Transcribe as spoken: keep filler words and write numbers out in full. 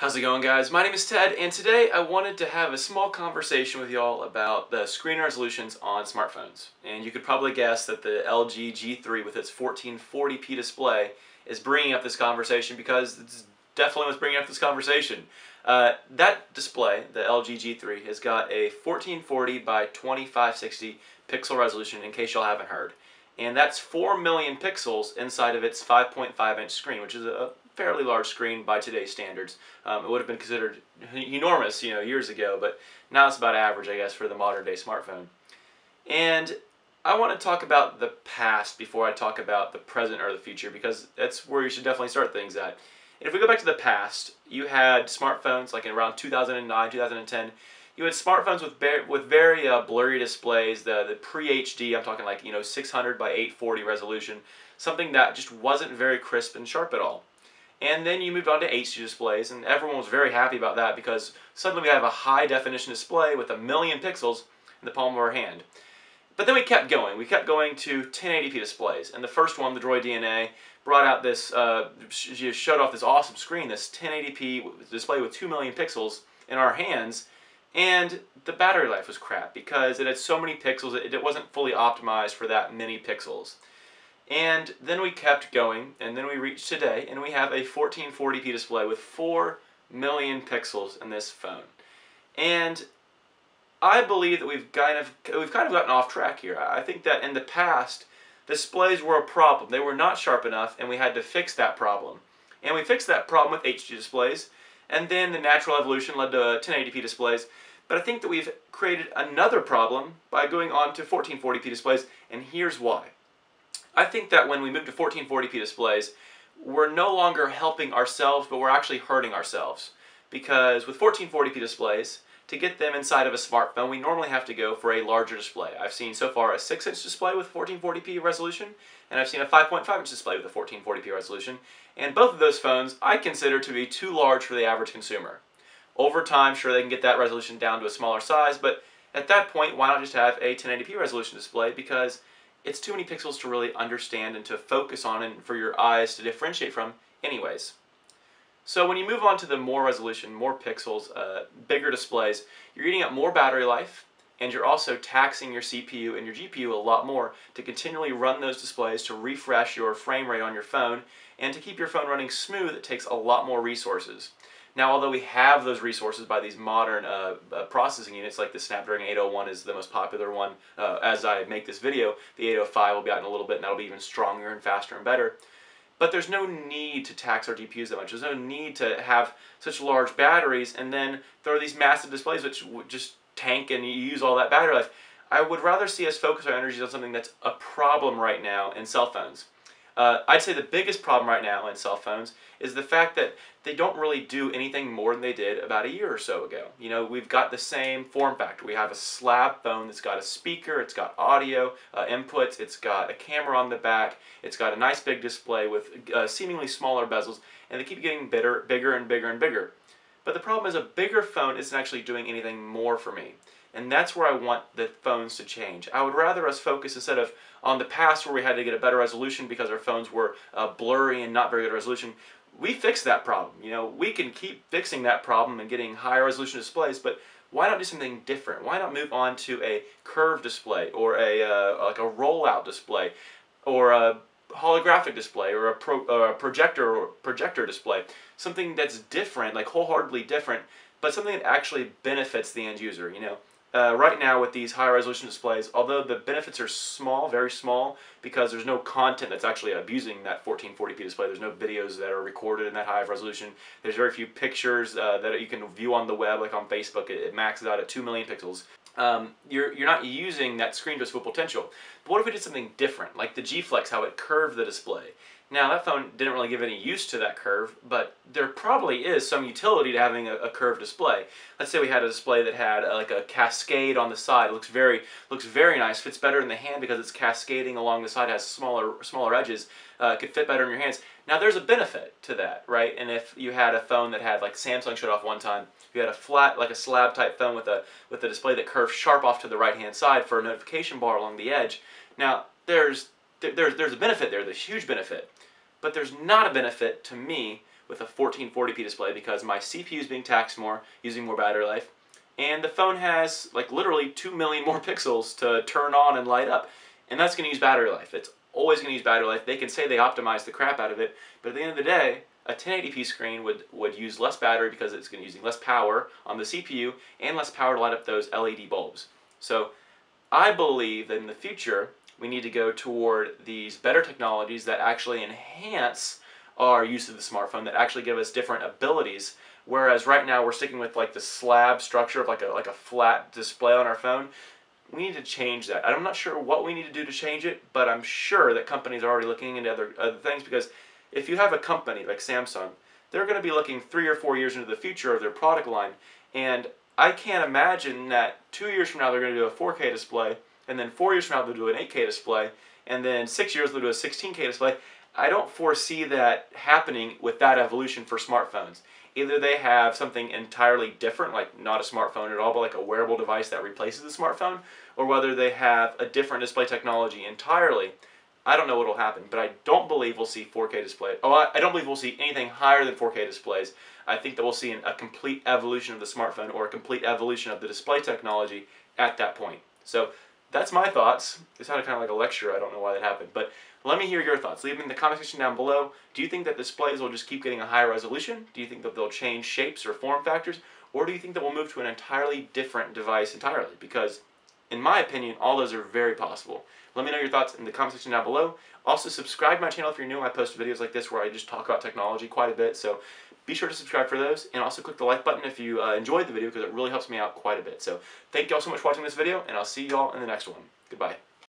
How's it going, guys? My name is Ted, and today I wanted to have a small conversation with y'all about the screen resolutions on smartphones. And you could probably guess that the L G G three with its fourteen forty p display is bringing up this conversation because it's definitely what's bringing up this conversation. Uh, that display, the L G G three, has got a fourteen forty by twenty-five sixty pixel resolution, in case y'all haven't heard. And that's four million pixels inside of its five point five inch screen, which is a fairly large screen by today's standards. Um, it would have been considered enormous, you know, years ago, but now it's about average, I guess, for the modern day smartphone. And I want to talk about the past before I talk about the present or the future, because that's where you should definitely start things at. And if we go back to the past, you had smartphones like in around two thousand nine, two thousand ten. You had smartphones with with very uh, blurry displays, the, the pre H D, I'm talking like, you know, six hundred by eight forty resolution, something that just wasn't very crisp and sharp at all. And then you moved on to H D displays, and everyone was very happy about that because suddenly we have a high-definition display with a million pixels in the palm of our hand. But then we kept going. We kept going to ten eighty p displays, and the first one, the Droid D N A, brought out this, uh, showed off this awesome screen, this ten eighty p display with two million pixels in our hands, and the battery life was crap because it had so many pixels, it, it wasn't fully optimized for that many pixels. And then we kept going, and then we reached today, and we have a fourteen forty p display with four million pixels in this phone. And I believe that we've kind of we've kind of gotten off track here. I think that in the past, displays were a problem. They were not sharp enough, and we had to fix that problem. And we fixed that problem with H D displays, and then the natural evolution led to ten eighty p displays. But I think that we've created another problem by going on to fourteen forty p displays, and here's why. I think that when we move to fourteen forty p displays, we're no longer helping ourselves, but we're actually hurting ourselves. Because with fourteen forty p displays, to get them inside of a smartphone, we normally have to go for a larger display. I've seen so far a six inch display with fourteen forty p resolution, and I've seen a five point five inch display with a fourteen forty p resolution. And both of those phones I consider to be too large for the average consumer. Over time, sure, they can get that resolution down to a smaller size, but at that point, why not just have a ten eighty p resolution display? Because it's too many pixels to really understand and to focus on and for your eyes to differentiate from anyways. So when you move on to the more resolution, more pixels, uh, bigger displays, you're eating up more battery life, and you're also taxing your C P U and your G P U a lot more to continually run those displays, to refresh your frame rate on your phone, and to keep your phone running smooth, it takes a lot more resources. Now, although we have those resources by these modern uh, uh, processing units, like the Snapdragon eight oh one is the most popular one. Uh, as I make this video, the eight oh five will be out in a little bit, and that'll be even stronger and faster and better. But there's no need to tax our G P Us that much. There's no need to have such large batteries and then throw these massive displays which would just tank and you use all that battery life. I would rather see us focus our energies on something that's a problem right now in cell phones. Uh, I'd say the biggest problem right now in cell phones is the fact that they don't really do anything more than they did about a year or so ago. You know, we've got the same form factor. We have a slab phone that's got a speaker, it's got audio uh, inputs, it's got a camera on the back, it's got a nice big display with uh, seemingly smaller bezels, and they keep getting bigger, bigger and bigger and bigger. But the problem is a bigger phone isn't actually doing anything more for me. And that's where I want the phones to change. I would rather us focus instead of on the past where we had to get a better resolution because our phones were uh, blurry and not very good resolution. We fixed that problem. You know, we can keep fixing that problem and getting higher resolution displays, but why not do something different? Why not move on to a curved display or a uh, like a rollout display or a holographic display or a, pro, or a projector or projector display? Something that's different, like wholeheartedly different, but something that actually benefits the end user, you know? Uh, right now with these high-resolution displays, although the benefits are small, very small, because there's no content that's actually abusing that fourteen forty p display. There's no videos that are recorded in that high of resolution. There's very few pictures uh, that you can view on the web, like on Facebook. It, it maxes out at two million pixels. Um, you're, you're not using that screen to its full potential. But what if we did something different, like the G Flex, how it curved the display? Now, that phone didn't really give any use to that curve, but there probably is some utility to having a, a curved display. Let's say we had a display that had a, like a cascade on the side. It looks very, looks very nice, fits better in the hand because it's cascading along the side, has smaller, smaller edges, uh, could fit better in your hands. Now, there's a benefit to that, right? And if you had a phone that had, like Samsung showed off one time, if you had a flat, like a slab type phone with a, with a display that curves sharp off to the right-hand side for a notification bar along the edge, now, there's, there's, there's a benefit there, there's a huge benefit. But there's not a benefit to me with a fourteen forty p display because my C P U is being taxed more, using more battery life, and the phone has like literally two million more pixels to turn on and light up, and that's going to use battery life. It's always going to use battery life. They can say they optimize the crap out of it, but at the end of the day, a ten eighty p screen would, would use less battery because it's going to be using less power on the C P U and less power to light up those L E D bulbs. So I believe that in the future, we need to go toward these better technologies that actually enhance our use of the smartphone, that actually give us different abilities, whereas right now we're sticking with like the slab structure of like a, like a flat display on our phone. We need to change that. I'm not sure what we need to do to change it, but I'm sure that companies are already looking into other, other things, because if you have a company like Samsung, they're going to be looking three or four years into the future of their product line, and I can't imagine that two years from now they're going to do a four K display, and then four years from now they'll do an eight K display, and then six years they'll do a sixteen K display. I don't foresee that happening with that evolution for smartphones. Either they have something entirely different, like not a smartphone at all, but like a wearable device that replaces the smartphone, or whether they have a different display technology entirely. I don't know what will happen, but I don't believe we'll see four K display. Oh, I, I don't believe we'll see anything higher than four K displays. I think that we'll see an, a complete evolution of the smartphone, or a complete evolution of the display technology at that point. So that's my thoughts. It sounded kind of like a lecture. I don't know why that happened, but let me hear your thoughts. Leave them in the comment section down below. Do you think that displays will just keep getting a higher resolution? Do you think that they'll change shapes or form factors? Or do you think that we'll move to an entirely different device entirely? Because in my opinion, all those are very possible. Let me know your thoughts in the comment section down below. Also, subscribe to my channel if you're new. I post videos like this where I just talk about technology quite a bit, so be sure to subscribe for those. And also click the like button if you uh, enjoyed the video, because it really helps me out quite a bit. So thank you all so much for watching this video, and I'll see you all in the next one. Goodbye.